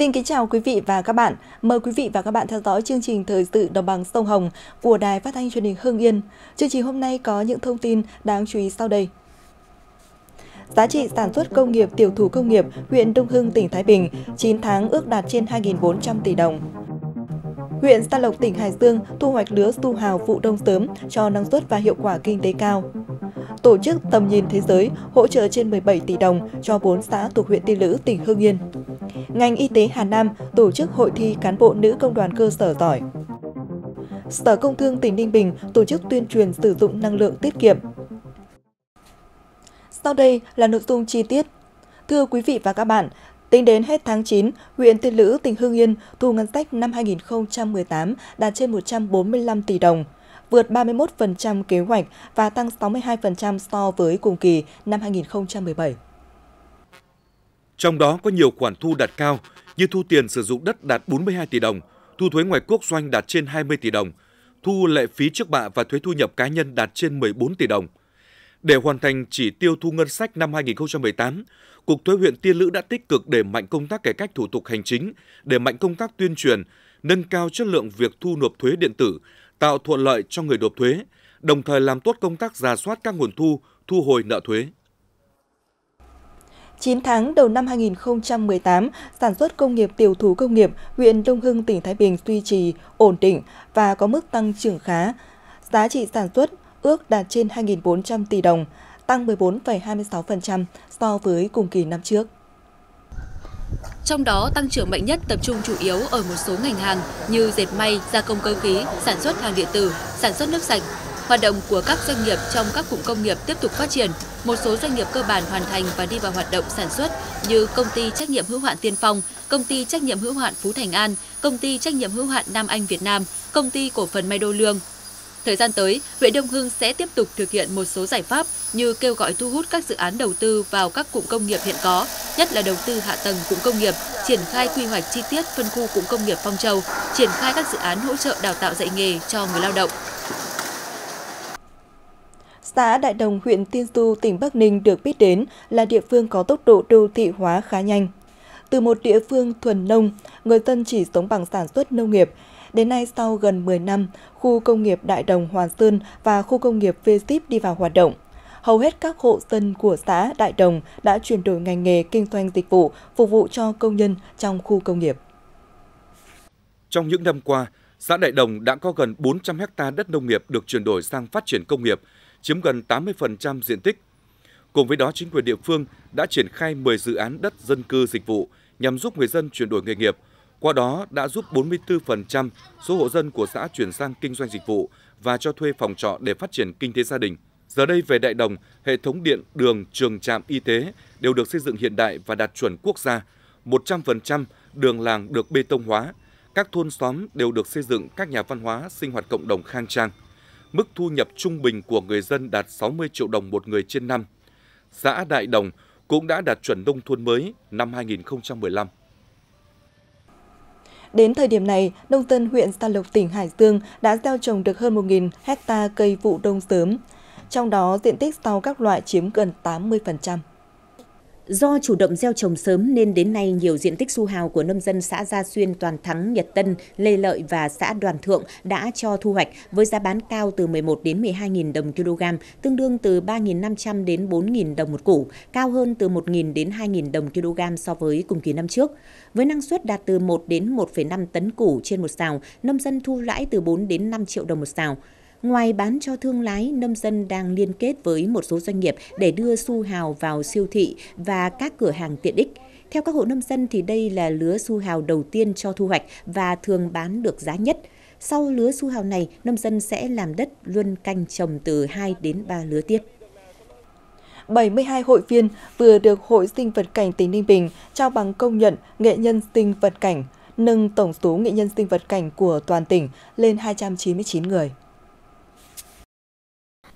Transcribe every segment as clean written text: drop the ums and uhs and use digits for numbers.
Xin kính chào quý vị và các bạn. Mời quý vị và các bạn theo dõi chương trình Thời sự Đồng bằng Sông Hồng của Đài phát thanh truyền hình Hưng Yên. Chương trình hôm nay có những thông tin đáng chú ý sau đây. Giá trị sản xuất công nghiệp tiểu thủ công nghiệp huyện Đông Hưng, tỉnh Thái Bình 9 tháng ước đạt trên 2.400 tỷ đồng. Huyện Gia Lộc, tỉnh Hải Dương thu hoạch lứa su hào vụ đông sớm cho năng suất và hiệu quả kinh tế cao. Tổ chức Tầm nhìn Thế giới hỗ trợ trên 17 tỷ đồng cho 4 xã thuộc huyện Tiên Lữ, tỉnh Hưng Yên. Ngành y tế Hà Nam tổ chức hội thi cán bộ nữ công đoàn cơ sở giỏi. Sở Công Thương tỉnh Ninh Bình tổ chức tuyên truyền sử dụng năng lượng tiết kiệm. Sau đây là nội dung chi tiết. Thưa quý vị và các bạn, tính đến hết tháng 9, huyện Tiên Lữ, tỉnh Hưng Yên thu ngân sách năm 2018 đạt trên 145 tỷ đồng, vượt 31% kế hoạch và tăng 62% so với cùng kỳ năm 2017. Trong đó có nhiều khoản thu đạt cao như thu tiền sử dụng đất đạt 42 tỷ đồng, thu thuế ngoài quốc doanh đạt trên 20 tỷ đồng, thu lệ phí trước bạ và thuế thu nhập cá nhân đạt trên 14 tỷ đồng. Để hoàn thành chỉ tiêu thu ngân sách năm 2018, Cục Thuế huyện Tiên Lữ đã tích cực đẩy mạnh công tác cải cách thủ tục hành chính, đẩy mạnh công tác tuyên truyền, nâng cao chất lượng việc thu nộp thuế điện tử, tạo thuận lợi cho người nộp thuế, đồng thời làm tốt công tác rà soát các nguồn thu, thu hồi nợ thuế. 9 tháng đầu năm 2018, sản xuất công nghiệp tiểu thủ công nghiệp huyện Đông Hưng, tỉnh Thái Bình duy trì, ổn định và có mức tăng trưởng khá. Giá trị sản xuất ước đạt trên 2.400 tỷ đồng, tăng 14,26% so với cùng kỳ năm trước. Trong đó, tăng trưởng mạnh nhất tập trung chủ yếu ở một số ngành hàng như dệt may, gia công cơ khí, sản xuất hàng điện tử, sản xuất nước sạch. Hoạt động của các doanh nghiệp trong các cụm công nghiệp tiếp tục phát triển. Một số doanh nghiệp cơ bản hoàn thành và đi vào hoạt động sản xuất như công ty trách nhiệm hữu hạn Tiên Phong, công ty trách nhiệm hữu hạn Phú Thành An, công ty trách nhiệm hữu hạn Nam Anh Việt Nam, công ty cổ phần May Đô Lương. Thời gian tới, huyện Đông Hưng sẽ tiếp tục thực hiện một số giải pháp như kêu gọi thu hút các dự án đầu tư vào các cụm công nghiệp hiện có, nhất là đầu tư hạ tầng cụm công nghiệp, triển khai quy hoạch chi tiết phân khu cụm công nghiệp Phong Châu, triển khai các dự án hỗ trợ đào tạo dạy nghề cho người lao động. Xã Đại Đồng, huyện Tiên Du, tỉnh Bắc Ninh được biết đến là địa phương có tốc độ đô thị hóa khá nhanh. Từ một địa phương thuần nông, người dân chỉ sống bằng sản xuất nông nghiệp. Đến nay, sau gần 10 năm, khu công nghiệp Đại Đồng Hoàn Sơn và khu công nghiệp V-Ship đi vào hoạt động. Hầu hết các hộ dân của xã Đại Đồng đã chuyển đổi ngành nghề kinh doanh dịch vụ, phục vụ cho công nhân trong khu công nghiệp. Trong những năm qua, xã Đại Đồng đã có gần 400 ha đất nông nghiệp được chuyển đổi sang phát triển công nghiệp, chiếm gần 80% diện tích. Cùng với đó, chính quyền địa phương đã triển khai 10 dự án đất dân cư dịch vụ nhằm giúp người dân chuyển đổi nghề nghiệp, qua đó đã giúp 44% số hộ dân của xã chuyển sang kinh doanh dịch vụ và cho thuê phòng trọ để phát triển kinh tế gia đình. Giờ đây về Đại Đồng, hệ thống điện, đường, trường trạm, y tế đều được xây dựng hiện đại và đạt chuẩn quốc gia. 100% đường làng được bê tông hóa, các thôn xóm đều được xây dựng các nhà văn hóa, sinh hoạt cộng đồng khang trang. Mức thu nhập trung bình của người dân đạt 60 triệu đồng một người trên năm. Xã Đại Đồng cũng đã đạt chuẩn nông thôn mới năm 2015. Đến thời điểm này, nông dân huyện Gia Lộc, tỉnh Hải Dương đã gieo trồng được hơn 1.000 ha cây vụ đông sớm. Trong đó, diện tích rau các loại chiếm gần 80%. Do chủ động gieo trồng sớm nên đến nay nhiều diện tích su hào của nông dân xã Gia Xuyên, Toàn Thắng, Nhật Tân, Lê Lợi và xã Đoàn Thượng đã cho thu hoạch với giá bán cao từ 11 đến 12.000 đồng kg, tương đương từ 3.500 đến 4.000 đồng một củ, cao hơn từ 1.000 đến 2.000 đồng kg so với cùng kỳ năm trước. Với năng suất đạt từ 1 đến 1,5 tấn củ trên một sào, nông dân thu lãi từ 4 đến 5 triệu đồng một sào. Ngoài bán cho thương lái, nông dân đang liên kết với một số doanh nghiệp để đưa su hào vào siêu thị và các cửa hàng tiện ích. Theo các hộ nông dân thì đây là lứa su hào đầu tiên cho thu hoạch và thường bán được giá nhất. Sau lứa su hào này, nông dân sẽ làm đất luân canh trồng từ 2 đến 3 lứa tiếp. 72 hội viên vừa được Hội Sinh vật cảnh tỉnh Ninh Bình trao bằng công nhận nghệ nhân sinh vật cảnh, nâng tổng số nghệ nhân sinh vật cảnh của toàn tỉnh lên 299 người.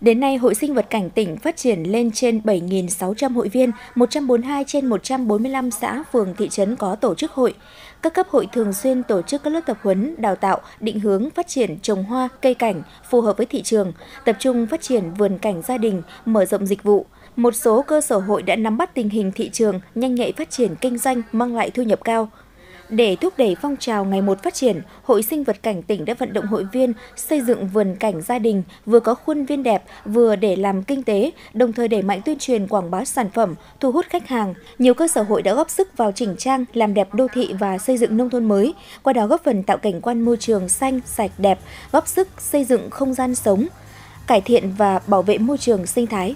Đến nay, Hội Sinh vật cảnh tỉnh phát triển lên trên 7.600 hội viên, 142 trên 145 xã, phường, thị trấn có tổ chức hội. Các cấp hội thường xuyên tổ chức các lớp tập huấn, đào tạo, định hướng phát triển trồng hoa, cây cảnh phù hợp với thị trường, tập trung phát triển vườn cảnh gia đình, mở rộng dịch vụ. Một số cơ sở hội đã nắm bắt tình hình thị trường, nhanh nhạy phát triển kinh doanh, mang lại thu nhập cao. Để thúc đẩy phong trào ngày một phát triển, Hội Sinh vật cảnh tỉnh đã vận động hội viên xây dựng vườn cảnh gia đình, vừa có khuôn viên đẹp, vừa để làm kinh tế, đồng thời đẩy mạnh tuyên truyền quảng bá sản phẩm, thu hút khách hàng. Nhiều cơ sở hội đã góp sức vào chỉnh trang, làm đẹp đô thị và xây dựng nông thôn mới, qua đó góp phần tạo cảnh quan môi trường xanh, sạch, đẹp, góp sức xây dựng không gian sống, cải thiện và bảo vệ môi trường sinh thái.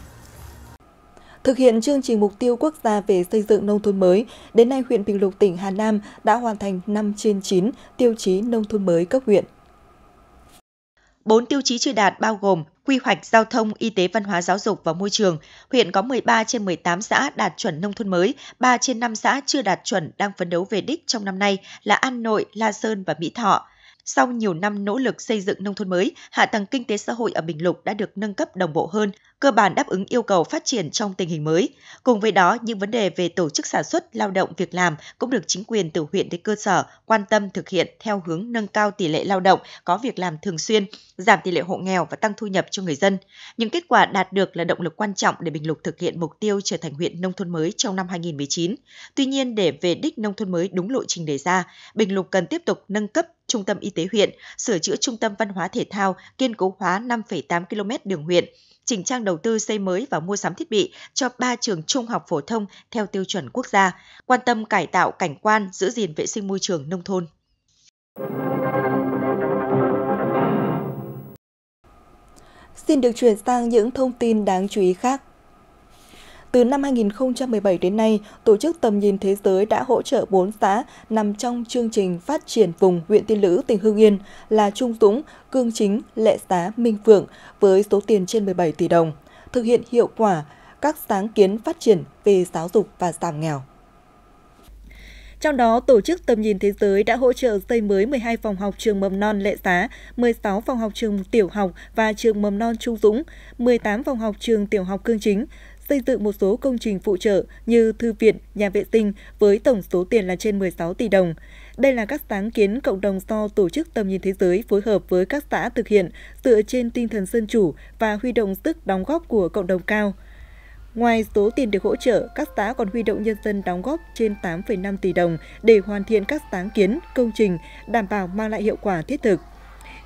Thực hiện chương trình mục tiêu quốc gia về xây dựng nông thôn mới, đến nay huyện Bình Lục, tỉnh Hà Nam đã hoàn thành 5 trên 9 tiêu chí nông thôn mới cấp huyện. 4 tiêu chí chưa đạt bao gồm quy hoạch, giao thông, y tế, văn hóa, giáo dục và môi trường. Huyện có 13 trên 18 xã đạt chuẩn nông thôn mới, 3 trên 5 xã chưa đạt chuẩn đang phấn đấu về đích trong năm nay là An Nội, La Sơn và Mỹ Thọ. Sau nhiều năm nỗ lực xây dựng nông thôn mới, hạ tầng kinh tế xã hội ở Bình Lục đã được nâng cấp đồng bộ hơn, cơ bản đáp ứng yêu cầu phát triển trong tình hình mới. Cùng với đó, những vấn đề về tổ chức sản xuất, lao động, việc làm cũng được chính quyền từ huyện đến cơ sở quan tâm thực hiện theo hướng nâng cao tỷ lệ lao động có việc làm thường xuyên, giảm tỷ lệ hộ nghèo và tăng thu nhập cho người dân. Những kết quả đạt được là động lực quan trọng để Bình Lục thực hiện mục tiêu trở thành huyện nông thôn mới trong năm 2019. Tuy nhiên, để về đích nông thôn mới đúng lộ trình đề ra, Bình Lục cần tiếp tục nâng cấp trung tâm y tế huyện, sửa chữa trung tâm văn hóa thể thao, kiên cố hóa 5,8 km đường huyện, chỉnh trang đầu tư xây mới và mua sắm thiết bị cho 3 trường trung học phổ thông theo tiêu chuẩn quốc gia, quan tâm cải tạo cảnh quan, giữ gìn vệ sinh môi trường nông thôn. Xin được chuyển sang những thông tin đáng chú ý khác. Từ năm 2017 đến nay, Tổ chức Tầm nhìn Thế giới đã hỗ trợ 4 xã nằm trong chương trình phát triển vùng huyện Tiên Lữ, tỉnh Hưng Yên là Trung Dũng, Cương Chính, Lệ Xá, Minh Phượng với số tiền trên 17 tỷ đồng, thực hiện hiệu quả các sáng kiến phát triển về giáo dục và giảm nghèo. Trong đó, Tổ chức Tầm nhìn Thế giới đã hỗ trợ xây mới 12 phòng học trường mầm non Lệ Xá, 16 phòng học trường tiểu học và trường mầm non Trung Dũng, 18 phòng học trường tiểu học Cương Chính, xây dựng một số công trình phụ trợ như thư viện, nhà vệ sinh với tổng số tiền là trên 16 tỷ đồng. Đây là các sáng kiến cộng đồng do Tổ chức Tầm nhìn Thế giới phối hợp với các xã thực hiện dựa trên tinh thần dân chủ và huy động sức đóng góp của cộng đồng cao. Ngoài số tiền được hỗ trợ, các xã còn huy động nhân dân đóng góp trên 8,5 tỷ đồng để hoàn thiện các sáng kiến, công trình, đảm bảo mang lại hiệu quả thiết thực.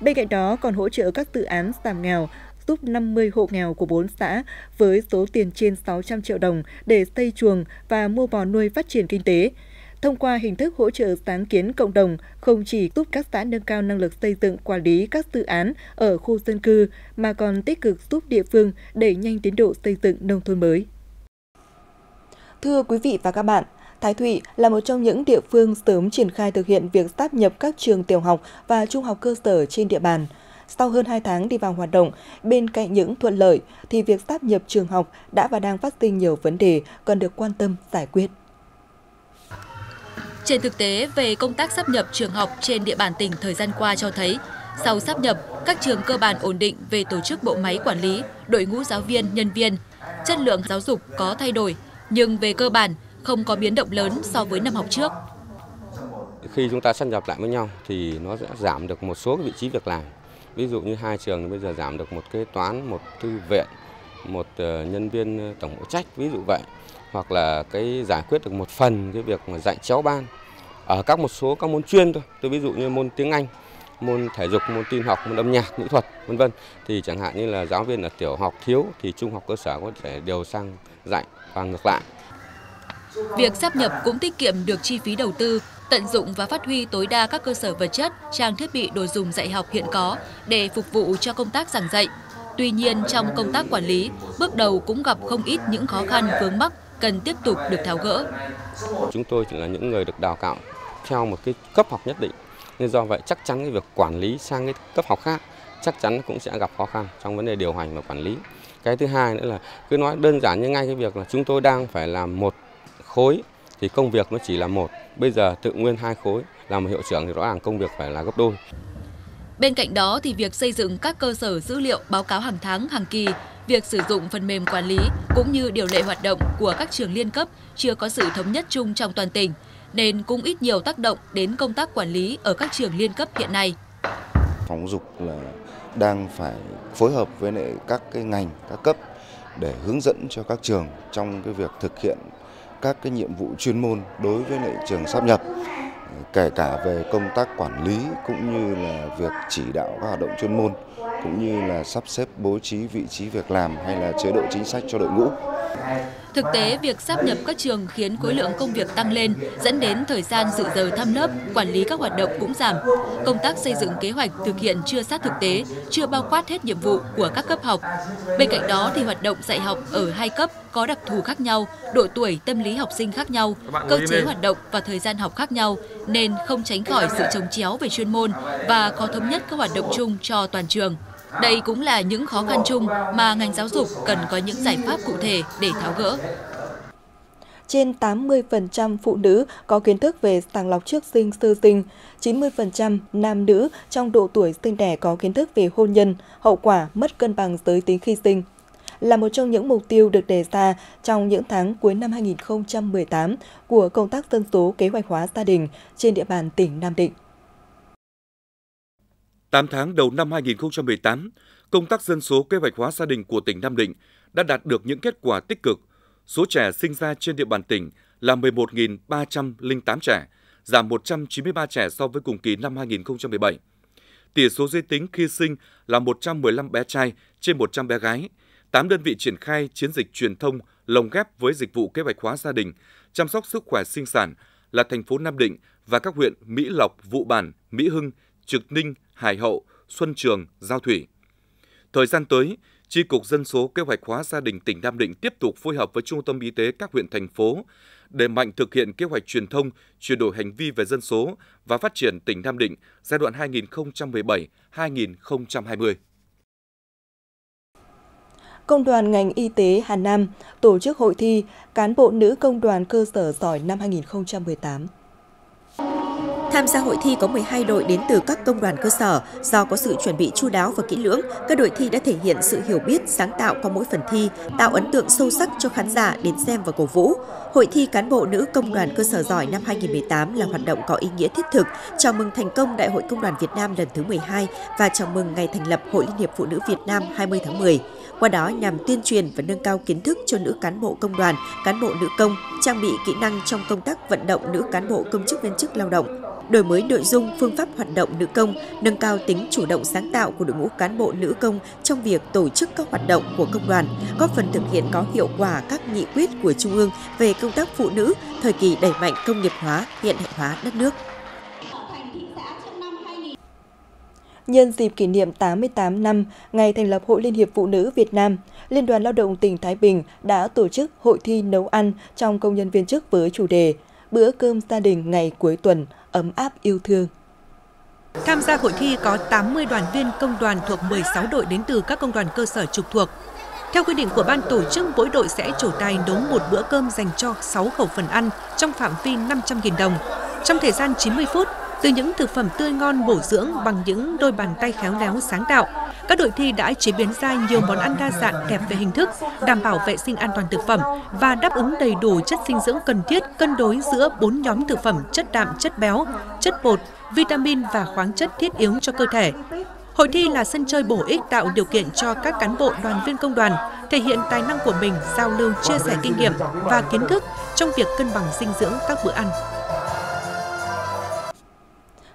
Bên cạnh đó còn hỗ trợ các dự án giảm nghèo, giúp 50 hộ nghèo của 4 xã với số tiền trên 600 triệu đồng để xây chuồng và mua bò nuôi phát triển kinh tế. Thông qua hình thức hỗ trợ sáng kiến cộng đồng, không chỉ giúp các xã nâng cao năng lực xây dựng quản lý các dự án ở khu dân cư, mà còn tích cực giúp địa phương đẩy nhanh tiến độ xây dựng nông thôn mới. Thưa quý vị và các bạn, Thái Thụy là một trong những địa phương sớm triển khai thực hiện việc sáp nhập các trường tiểu học và trung học cơ sở trên địa bàn. Sau hơn 2 tháng đi vào hoạt động, bên cạnh những thuận lợi thì việc sáp nhập trường học đã và đang phát sinh nhiều vấn đề cần được quan tâm giải quyết. Trên thực tế, về công tác sáp nhập trường học trên địa bàn tỉnh thời gian qua cho thấy, sau sáp nhập, các trường cơ bản ổn định về tổ chức bộ máy quản lý, đội ngũ giáo viên, nhân viên, chất lượng giáo dục có thay đổi, nhưng về cơ bản không có biến động lớn so với năm học trước. Khi chúng ta sáp nhập lại với nhau thì nó sẽ giảm được một số vị trí việc làm. Ví dụ như 2 trường bây giờ giảm được một kế toán, một thư viện, một nhân viên tổng phụ trách, ví dụ vậy. Hoặc là cái giải quyết được một phần cái việc mà dạy chéo ban ở các một số các môn chuyên thôi. Tôi ví dụ như môn tiếng Anh, môn thể dục, môn tin học, môn âm nhạc, mỹ thuật, vân vân. Thì chẳng hạn như là giáo viên ở tiểu học thiếu thì trung học cơ sở có thể điều sang dạy và ngược lại. Việc sáp nhập cũng tiết kiệm được chi phí đầu tư, tận dụng và phát huy tối đa các cơ sở vật chất, trang thiết bị đồ dùng dạy học hiện có để phục vụ cho công tác giảng dạy. Tuy nhiên, trong công tác quản lý, bước đầu cũng gặp không ít những khó khăn vướng mắc cần tiếp tục được tháo gỡ. Chúng tôi chỉ là những người được đào tạo theo một cái cấp học nhất định, nên do vậy chắc chắn cái việc quản lý sang cái cấp học khác chắc chắn cũng sẽ gặp khó khăn trong vấn đề điều hành và quản lý. Cái thứ hai nữa là cứ nói đơn giản như ngay cái việc là chúng tôi đang phải làm một khối thì công việc nó chỉ là một. Bây giờ tự nguyên 2 khối, làm hiệu trưởng thì rõ ràng công việc phải là gấp đôi. Bên cạnh đó thì việc xây dựng các cơ sở dữ liệu báo cáo hàng tháng, hàng kỳ, việc sử dụng phần mềm quản lý cũng như điều lệ hoạt động của các trường liên cấp chưa có sự thống nhất chung trong toàn tỉnh, nên cũng ít nhiều tác động đến công tác quản lý ở các trường liên cấp hiện nay. Phòng giáo dục là đang phải phối hợp với lại các cái ngành, các cấp để hướng dẫn cho các trường trong cái việc thực hiện các cái nhiệm vụ chuyên môn đối với lại trường sáp nhập, kể cả về công tác quản lý cũng như là việc chỉ đạo các hoạt động chuyên môn, cũng như là sắp xếp bố trí vị trí việc làm hay là chế độ chính sách cho đội ngũ. Thực tế, việc sáp nhập các trường khiến khối lượng công việc tăng lên, dẫn đến thời gian dự giờ thăm lớp, quản lý các hoạt động cũng giảm. Công tác xây dựng kế hoạch thực hiện chưa sát thực tế, chưa bao quát hết nhiệm vụ của các cấp học. Bên cạnh đó thì hoạt động dạy học ở hai cấp có đặc thù khác nhau, độ tuổi, tâm lý học sinh khác nhau, cơ chế hoạt động và thời gian học khác nhau, nên không tránh khỏi sự chồng chéo về chuyên môn và khó thống nhất các hoạt động chung cho toàn trường. Đây cũng là những khó khăn chung mà ngành giáo dục cần có những giải pháp cụ thể để tháo gỡ. Trên 80% phụ nữ có kiến thức về sàng lọc trước sinh sơ sinh, 90% nam nữ trong độ tuổi sinh đẻ có kiến thức về hôn nhân, hậu quả mất cân bằng giới tính khi sinh. Là một trong những mục tiêu được đề ra trong những tháng cuối năm 2018 của công tác dân số kế hoạch hóa gia đình trên địa bàn tỉnh Nam Định. 8 tháng đầu năm 2018, công tác dân số kế hoạch hóa gia đình của tỉnh Nam Định đã đạt được những kết quả tích cực. Số trẻ sinh ra trên địa bàn tỉnh là 11.308 trẻ, giảm 193 trẻ so với cùng kỳ năm 2017. Tỷ số giới tính khi sinh là 115 bé trai trên 100 bé gái. 8 đơn vị triển khai chiến dịch truyền thông lồng ghép với dịch vụ kế hoạch hóa gia đình, chăm sóc sức khỏe sinh sản là thành phố Nam Định và các huyện Mỹ Lộc, Vụ Bản, Mỹ Hưng, Trực Ninh, Hải Hậu, Xuân Trường, Giao Thủy. Thời gian tới, Chi cục dân số kế hoạch hóa gia đình tỉnh Nam Định tiếp tục phối hợp với Trung tâm Y tế các huyện thành phố đẩy mạnh thực hiện kế hoạch truyền thông, chuyển đổi hành vi về dân số và phát triển tỉnh Nam Định giai đoạn 2017-2020. Công đoàn ngành y tế Hà Nam tổ chức hội thi cán bộ nữ công đoàn cơ sở giỏi năm 2018. Tham gia hội thi có 12 đội đến từ các công đoàn cơ sở. Do có sự chuẩn bị chu đáo và kỹ lưỡng, các đội thi đã thể hiện sự hiểu biết, sáng tạo qua mỗi phần thi, tạo ấn tượng sâu sắc cho khán giả đến xem và cổ vũ. Hội thi cán bộ nữ công đoàn cơ sở giỏi năm 2018 là hoạt động có ý nghĩa thiết thực, chào mừng thành công Đại hội Công đoàn Việt Nam lần thứ 12 và chào mừng ngày thành lập Hội Liên hiệp Phụ nữ Việt Nam 20 tháng 10. Qua đó nhằm tuyên truyền và nâng cao kiến thức cho nữ cán bộ công đoàn, cán bộ nữ công, trang bị kỹ năng trong công tác vận động nữ cán bộ công chức viên chức lao động, đổi mới nội dung, phương pháp hoạt động nữ công, nâng cao tính chủ động sáng tạo của đội ngũ cán bộ nữ công trong việc tổ chức các hoạt động của công đoàn, góp phần thực hiện có hiệu quả các nghị quyết của Trung ương về công tác phụ nữ, thời kỳ đẩy mạnh công nghiệp hóa, hiện đại hóa đất nước. Nhân dịp kỷ niệm 88 năm ngày thành lập Hội Liên hiệp Phụ nữ Việt Nam, Liên đoàn Lao động tỉnh Thái Bình đã tổ chức hội thi nấu ăn trong công nhân viên chức với chủ đề Bữa cơm gia đình ngày cuối tuần, ấm áp yêu thương. Tham gia hội thi có 80 đoàn viên công đoàn thuộc 16 đội đến từ các công đoàn cơ sở trực thuộc. Theo quy định của ban tổ chức, mỗi đội sẽ trổ tài nấu một bữa cơm dành cho 6 khẩu phần ăn trong phạm vi 500.000 đồng. Trong thời gian 90 phút, từ những thực phẩm tươi ngon bổ dưỡng bằng những đôi bàn tay khéo léo sáng tạo, các đội thi đã chế biến ra nhiều món ăn đa dạng đẹp về hình thức, đảm bảo vệ sinh an toàn thực phẩm và đáp ứng đầy đủ chất dinh dưỡng cần thiết, cân đối giữa 4 nhóm thực phẩm chất đạm, chất béo, chất bột, vitamin và khoáng chất thiết yếu cho cơ thể. Hội thi là sân chơi bổ ích tạo điều kiện cho các cán bộ đoàn viên công đoàn thể hiện tài năng của mình, giao lưu, chia sẻ kinh nghiệm và kiến thức trong việc cân bằng dinh dưỡng các bữa ăn.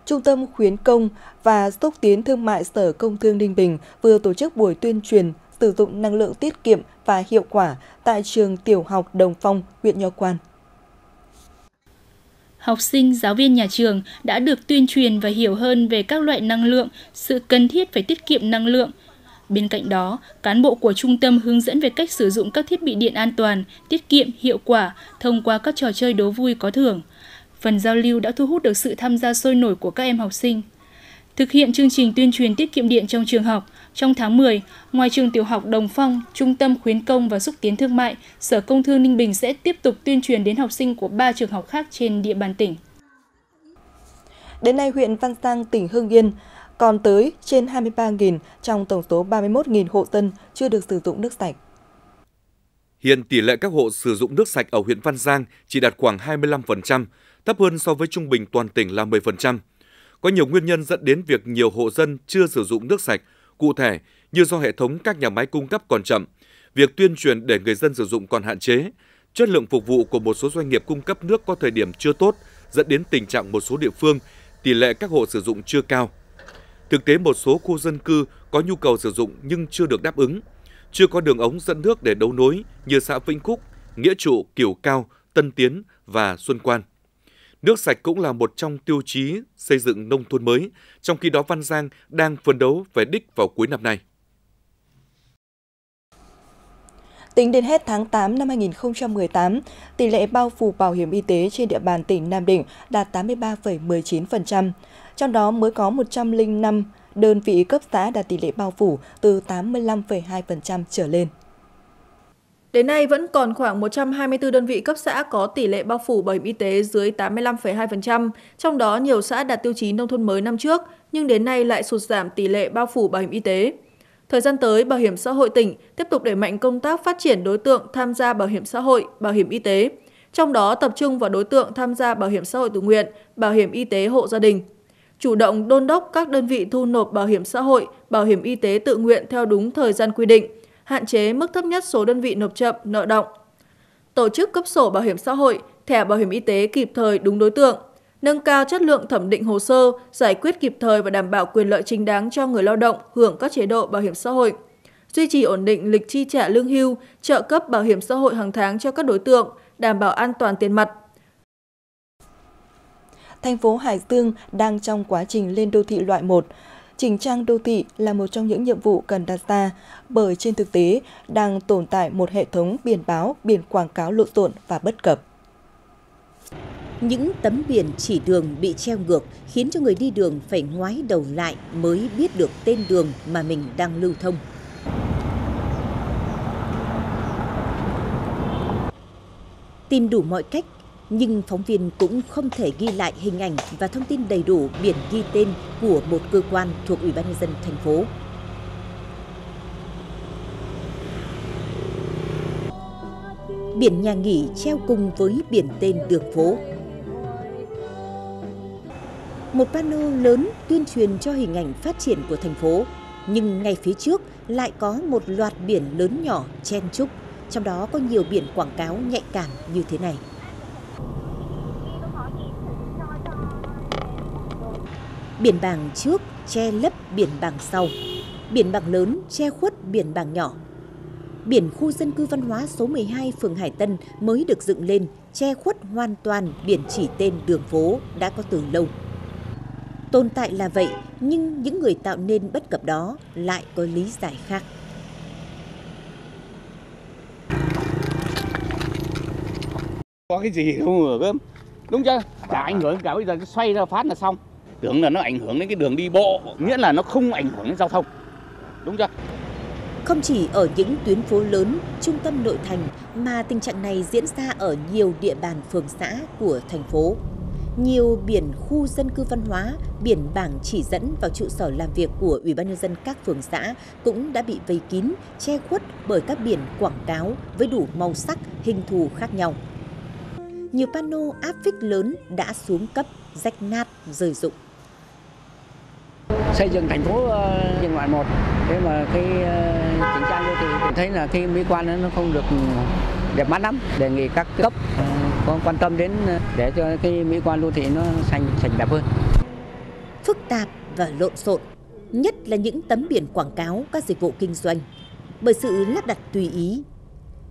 Trung tâm Khuyến Công và Xúc Tiến Thương mại Sở Công Thương Ninh Bình vừa tổ chức buổi tuyên truyền sử dụng năng lượng tiết kiệm và hiệu quả tại trường tiểu học Đồng Phong, huyện Nho Quan. Học sinh, giáo viên nhà trường đã được tuyên truyền và hiểu hơn về các loại năng lượng, sự cần thiết phải tiết kiệm năng lượng. Bên cạnh đó, cán bộ của trung tâm hướng dẫn về cách sử dụng các thiết bị điện an toàn, tiết kiệm, hiệu quả thông qua các trò chơi đố vui có thưởng. Phần giao lưu đã thu hút được sự tham gia sôi nổi của các em học sinh. Thực hiện chương trình tuyên truyền tiết kiệm điện trong trường học, trong tháng 10, ngoài trường tiểu học Đồng Phong, Trung tâm Khuyến Công và Xúc Tiến Thương mại, Sở Công Thương Ninh Bình sẽ tiếp tục tuyên truyền đến học sinh của 3 trường học khác trên địa bàn tỉnh. Đến nay, huyện Văn Giang, tỉnh Hưng Yên còn tới trên 23.000 trong tổng số 31.000 hộ dân chưa được sử dụng nước sạch. Hiện tỷ lệ các hộ sử dụng nước sạch ở huyện Văn Giang chỉ đạt khoảng 25%, thấp hơn so với trung bình toàn tỉnh là 10%. Có nhiều nguyên nhân dẫn đến việc nhiều hộ dân chưa sử dụng nước sạch, cụ thể như do hệ thống các nhà máy cung cấp còn chậm, việc tuyên truyền để người dân sử dụng còn hạn chế, chất lượng phục vụ của một số doanh nghiệp cung cấp nước có thời điểm chưa tốt, dẫn đến tình trạng một số địa phương tỷ lệ các hộ sử dụng chưa cao. Thực tế một số khu dân cư có nhu cầu sử dụng nhưng chưa được đáp ứng, chưa có đường ống dẫn nước để đấu nối như xã Vĩnh Phúc, Nghĩa Trụ, Kiểu Cao, Tân Tiến và Xuân Quan. Nước sạch cũng là một trong tiêu chí xây dựng nông thôn mới, trong khi đó Văn Giang đang phấn đấu về đích vào cuối năm nay. Tính đến hết tháng 8 năm 2018, tỷ lệ bao phủ bảo hiểm y tế trên địa bàn tỉnh Nam Định đạt 83,19%, trong đó mới có 105 đơn vị cấp xã đạt tỷ lệ bao phủ từ 85,2% trở lên. Đến nay vẫn còn khoảng 124 đơn vị cấp xã có tỷ lệ bao phủ bảo hiểm y tế dưới 85,2%, trong đó nhiều xã đạt tiêu chí nông thôn mới năm trước, nhưng đến nay lại sụt giảm tỷ lệ bao phủ bảo hiểm y tế. Thời gian tới, Bảo hiểm xã hội tỉnh tiếp tục đẩy mạnh công tác phát triển đối tượng tham gia bảo hiểm xã hội, bảo hiểm y tế, trong đó tập trung vào đối tượng tham gia bảo hiểm xã hội tự nguyện, bảo hiểm y tế hộ gia đình. Chủ động đôn đốc các đơn vị thu nộp bảo hiểm xã hội, bảo hiểm y tế tự nguyện theo đúng thời gian quy định, hạn chế mức thấp nhất số đơn vị nộp chậm, nợ đọng. Tổ chức cấp sổ bảo hiểm xã hội, thẻ bảo hiểm y tế kịp thời đúng đối tượng, nâng cao chất lượng thẩm định hồ sơ, giải quyết kịp thời và đảm bảo quyền lợi chính đáng cho người lao động hưởng các chế độ bảo hiểm xã hội. Duy trì ổn định lịch chi trả lương hưu, trợ cấp bảo hiểm xã hội hàng tháng cho các đối tượng, đảm bảo an toàn tiền mặt. Thành phố Hải Dương đang trong quá trình lên đô thị loại 1. Chỉnh trang đô thị là một trong những nhiệm vụ cần đặt ra, bởi trên thực tế đang tồn tại một hệ thống biển báo, biển quảng cáo lộn xộn và bất cập. Những tấm biển chỉ đường bị treo ngược khiến cho người đi đường phải ngoái đầu lại mới biết được tên đường mà mình đang lưu thông. Tìm đủ mọi cách, nhưng phóng viên cũng không thể ghi lại hình ảnh và thông tin đầy đủ biển ghi tên của một cơ quan thuộc Ủy ban nhân dân thành phố. Biển nhà nghỉ treo cùng với biển tên đường phố. Một pano lớn tuyên truyền cho hình ảnh phát triển của thành phố, nhưng ngay phía trước lại có một loạt biển lớn nhỏ chen chúc, trong đó có nhiều biển quảng cáo nhạy cảm như thế này. Biển bảng trước che lấp biển bảng sau, biển bảng lớn che khuất biển bảng nhỏ. Biển khu dân cư văn hóa số 12 phường Hải Tân mới được dựng lên, che khuất hoàn toàn biển chỉ tên đường phố đã có từ lâu. Tồn tại là vậy, nhưng những người tạo nên bất cập đó lại có lý giải khác. Có cái gì không hưởng không? Đúng chưa? Chả ảnh hưởng cả, bây giờ xoay ra phát là xong. Tưởng là nó ảnh hưởng đến cái đường đi bộ, nghĩa là nó không ảnh hưởng đến giao thông. Đúng chưa? Không chỉ ở những tuyến phố lớn, trung tâm nội thành mà tình trạng này diễn ra ở nhiều địa bàn phường xã của thành phố. Nhiều biển khu dân cư văn hóa, biển bảng chỉ dẫn vào trụ sở làm việc của Ủy ban nhân dân các phường xã cũng đã bị vây kín, che khuất bởi các biển quảng cáo với đủ màu sắc, hình thù khác nhau. Nhiều pano áp phích lớn đã xuống cấp, rách nát, rời rụng. Xây dựng thành phố loại 1, thế mà cái chỉnh trang đô thị thì thấy là cái mỹ quan nó không được đẹp mắt lắm. Đề nghị các cấp có quan tâm đến để cho cái mỹ quan đô thị nó xanh đẹp hơn. Phức tạp và lộn xộn, nhất là những tấm biển quảng cáo các dịch vụ kinh doanh bởi sự lắp đặt tùy ý.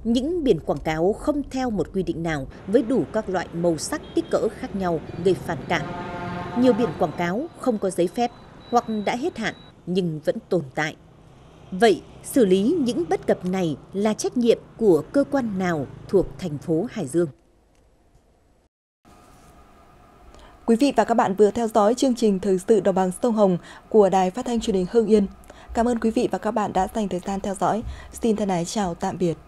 Những biển quảng cáo không theo một quy định nào với đủ các loại màu sắc kích cỡ khác nhau gây phản cảm. Nhiều biển quảng cáo không có giấy phép hoặc đã hết hạn nhưng vẫn tồn tại. Vậy, xử lý những bất cập này là trách nhiệm của cơ quan nào thuộc thành phố Hải Dương? Quý vị và các bạn vừa theo dõi chương trình Thời sự Đồng bằng Sông Hồng của Đài Phát thanh truyền hình Hưng Yên. Cảm ơn quý vị và các bạn đã dành thời gian theo dõi. Xin thân ái chào tạm biệt.